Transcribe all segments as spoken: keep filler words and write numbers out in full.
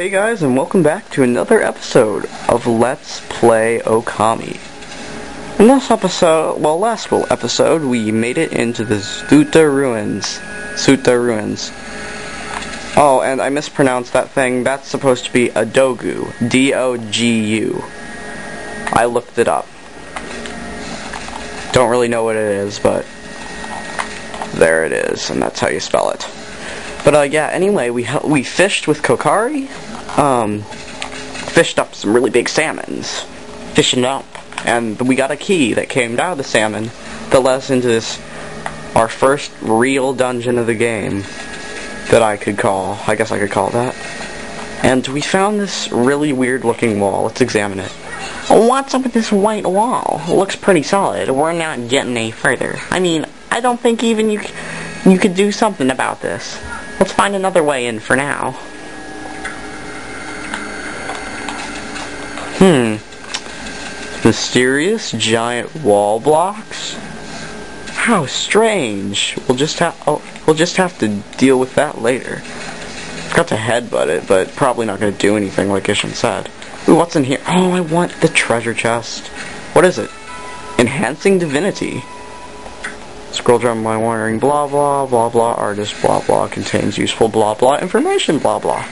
Hey guys, and welcome back to another episode of Let's Play Okami. In this episode, well, last full episode, we made it into the Tsuta Ruins. Tsuta Ruins. Oh, and I mispronounced that thing. That's supposed to be a Dogu. D O G U. I looked it up. Don't really know what it is, but there it is, and that's how you spell it. But, uh, yeah, anyway, we we fished with Kokari, um, fished up some really big salmons, fishing up, and we got a key that came out of the salmon that led us into this, our first real dungeon of the game, that I could call, I guess I could call that. And we found this really weird-looking wall. Let's examine it. What's up with this white wall? It looks pretty solid. We're not getting any further. I mean, I don't think even you, you could do something about this. Let's find another way in for now. Hmm. Mysterious giant wall blocks? How strange. We'll just have oh, we'll just have to deal with that later. Forgot to headbutt it, but probably not going to do anything like Isshin said. Ooh, what's in here? Oh, I want the treasure chest. What is it? Enhancing divinity. Scroll down by wiring, blah, blah, blah, blah, artist, blah, blah, contains useful, blah, blah, information, blah, blah.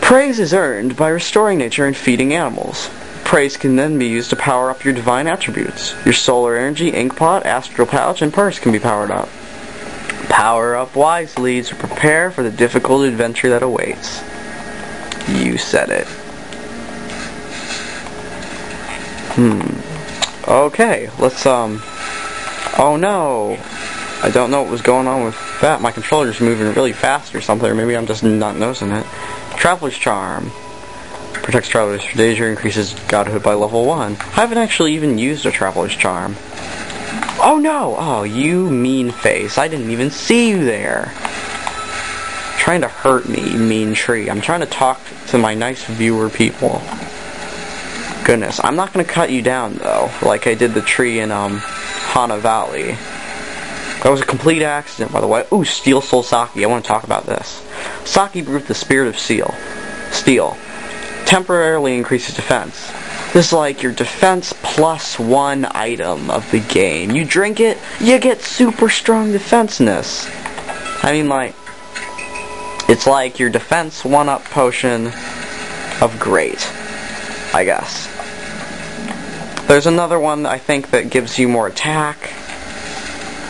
Praise is earned by restoring nature and feeding animals. Praise can then be used to power up your divine attributes. Your solar energy, ink pot, astral pouch, and purse can be powered up. Power up wisely to prepare for the difficult adventure that awaits. You said it. Hmm. Okay, let's, um... oh no! I don't know what was going on with that. My controller's moving really fast or something, or maybe I'm just not noticing it. Traveler's Charm. Protects travelers from danger, increases godhood by level one. I haven't actually even used a Traveler's Charm. Oh no! Oh, you mean face. I didn't even see you there. Trying to hurt me, mean tree. I'm trying to talk to my nice viewer people. Goodness, I'm not going to cut you down, though, like I did the tree in, um... Hana Valley. That was a complete accident, by the way. Ooh, Steel Soul Saki. I want to talk about this. Saki brewed the spirit of steel. Steel. Temporarily increases defense. This is like your defense plus one item of the game. You drink it, you get super strong defenseness. I mean, like, it's like your defense one-up potion of great, I guess. There's another one, I think, that gives you more attack,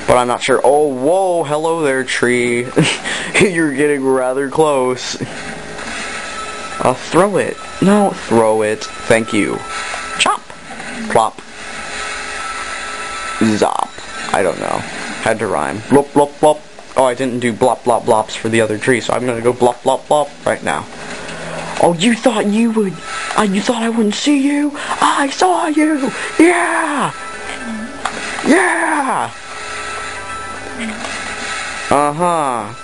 but I'm not sure. Oh, whoa, hello there, tree. You're getting rather close. Uh, throw it. No, throw it. Thank you. Chop. Plop. Zop. I don't know. Had to rhyme. Blop, blop, blop. Oh, I didn't do blop, blop, blops for the other tree, so I'm going to go blop, blop, blop right now. Oh, you thought you would... Uh, you thought I wouldn't see you? I saw you! Yeah! Yeah! Uh-huh.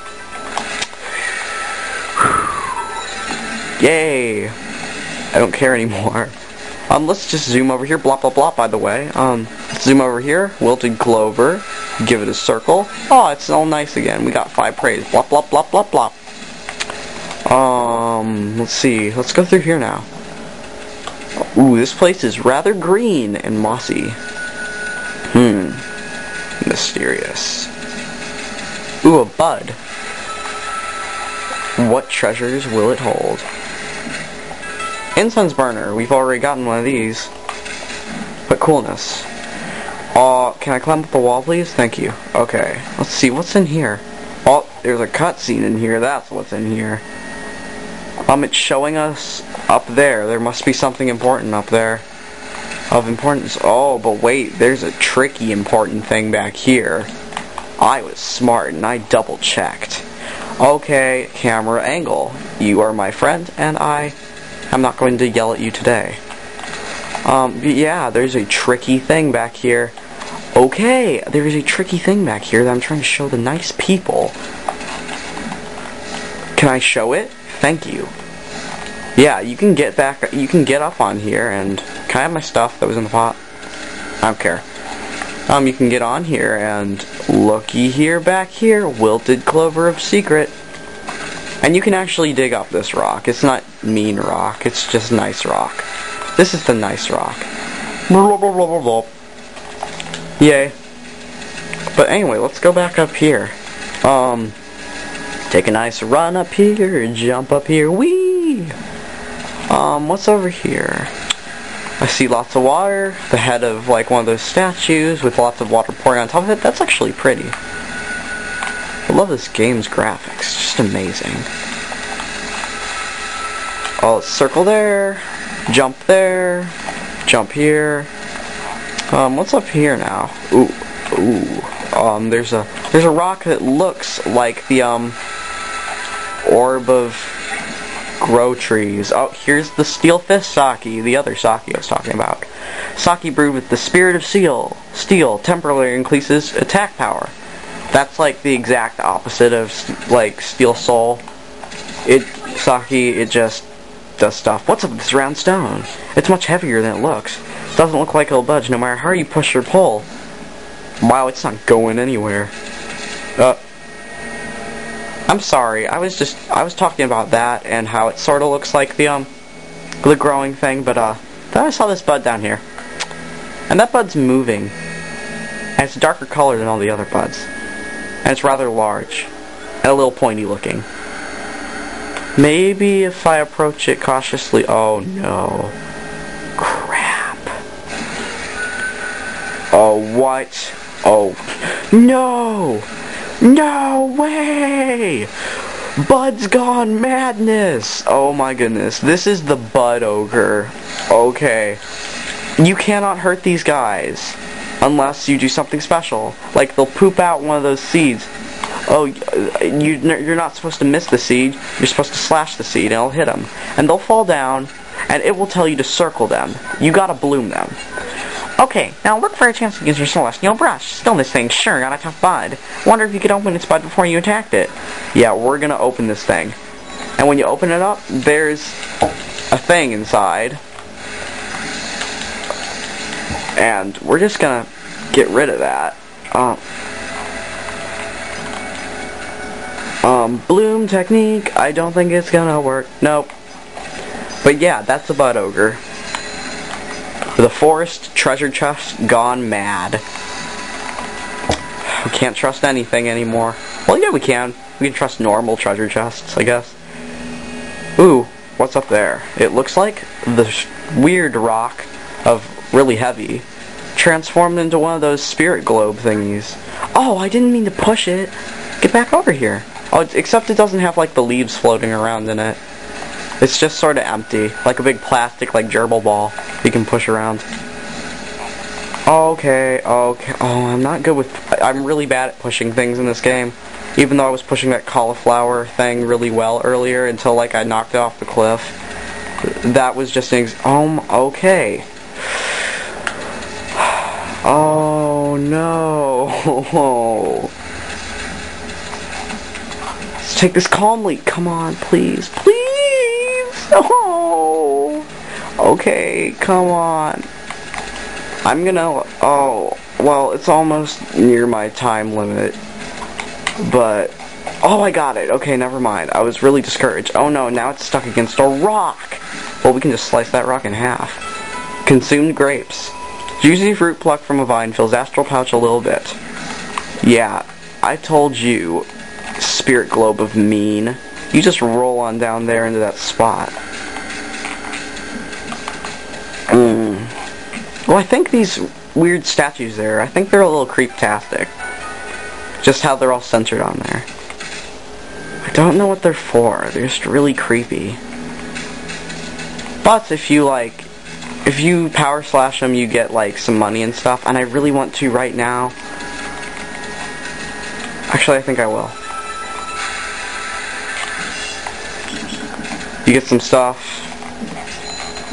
Yay. I don't care anymore. Um, let's just zoom over here. Blah, blah, blah, by the way. Um, let's zoom over here. Wilted Clover. Give it a circle. Oh, it's all nice again. We got five praise. Blah, blah, blah, blah, blah. Um, let's see. Let's go through here now. Ooh, this place is rather green and mossy. Hmm. Mysterious. Ooh, a bud. What treasures will it hold? Incense burner. We've already gotten one of these. But coolness. Uh, can I climb up the wall, please? Thank you. Okay. Let's see. What's in here? Oh, there's a cutscene in here. That's what's in here. Um, it's showing us up there. There must be something important up there. Of importance. Oh, but wait. There's a tricky important thing back here. I was smart and I double-checked. Okay, camera angle. You are my friend and I... I'm not going to yell at you today. Um, yeah, there's a tricky thing back here. Okay, there's a tricky thing back here that I'm trying to show the nice people. Can I show it? Thank you. Yeah, you can get back, you can get up on here and, can I have my stuff that was in the pot? I don't care. Um, you can get on here and, looky here, back here, Wilted Clover of Secret. And you can actually dig up this rock. It's not mean rock, it's just nice rock. This is the nice rock. Yay. But anyway, let's go back up here. Um, take a nice run up here, jump up here, wee! Um, what's over here? I see lots of water, the head of like one of those statues with lots of water pouring on top of it. That's actually pretty. I love this game's graphics, it's just amazing. Oh, circle there, jump there, jump here. Um, what's up here now? Ooh, ooh. Um, there's a there's a rock that looks like the um orb of grow trees. Oh, here's the Steel Fist Saki, the other Saki I was talking about. Saki brewed with the spirit of steel. Steel temporarily increases attack power. That's like the exact opposite of like Steel Soul. It Saki, it just does stuff. What's up with this round stone? It's much heavier than it looks. It doesn't look like it'll budge no matter how you push or pull. Wow, it's not going anywhere. Uh, I'm sorry, I was just, I was talking about that and how it sort of looks like the, um, the growing thing, but, uh, then I saw this bud down here. And that bud's moving. And it's a darker color than all the other buds. And it's rather large. And a little pointy looking. Maybe if I approach it cautiously, oh no. Crap. Oh, what? Oh, no! No way! Bud's gone madness! Oh my goodness, this is the Bud Ogre. Okay. You cannot hurt these guys unless you do something special. Like they'll poop out one of those seeds. Oh, you, you're not supposed to miss the seed. You're supposed to slash the seed and it'll hit them. And they'll fall down and it will tell you to circle them. You gotta bloom them. Okay, now look for a chance against your celestial brush. Still this thing, sure, got a tough bud. Wonder if you could open its bud before you attacked it. Yeah, we're gonna open this thing. And when you open it up, there's a thing inside. And we're just gonna get rid of that. Um, um, bloom technique, I don't think it's gonna work. Nope. But yeah, that's a Bud Ogre. The forest treasure chest gone mad. We can't trust anything anymore. Well, yeah, we can. We can trust normal treasure chests, I guess. Ooh, what's up there? It looks like the weird rock of really heavy transformed into one of those spirit globe thingies. Oh, I didn't mean to push it. Get back over here. Oh, except it doesn't have, like, the leaves floating around in it. It's just sort of empty, like a big plastic, like, gerbil ball you can push around. Okay, okay, oh, I'm not good with, I'm really bad at pushing things in this game. Even though I was pushing that cauliflower thing really well earlier until, like, I knocked it off the cliff. That was just an ex- um, okay. Oh, no. Let's take this calmly. Come on, please, please. Oh, okay, come on. I'm gonna, oh, well, it's almost near my time limit, but, oh, I got it. Okay, never mind. I was really discouraged. Oh, no, now it's stuck against a rock. Well, we can just slice that rock in half. Consumed grapes. Juicy fruit plucked from a vine fills astral pouch a little bit. Yeah, I told you, spirit globe of mean. You just roll on down there into that spot. Mm. Well, I think these weird statues there, I think they're a little creep-tastic. Just how they're all centered on there. I don't know what they're for. They're just really creepy. But if you, like, if you power slash them, you get, like, some money and stuff. And I really want to right now. Actually, I think I will. You get some stuff.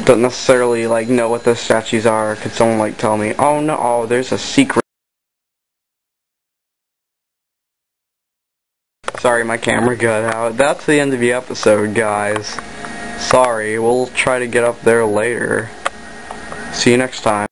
Don't necessarily like know what those statues are. Could someone like tell me? Oh no! Oh, there's a secret. Sorry, my camera got out. That's the end of the episode, guys. Sorry. We'll try to get up there later. See you next time.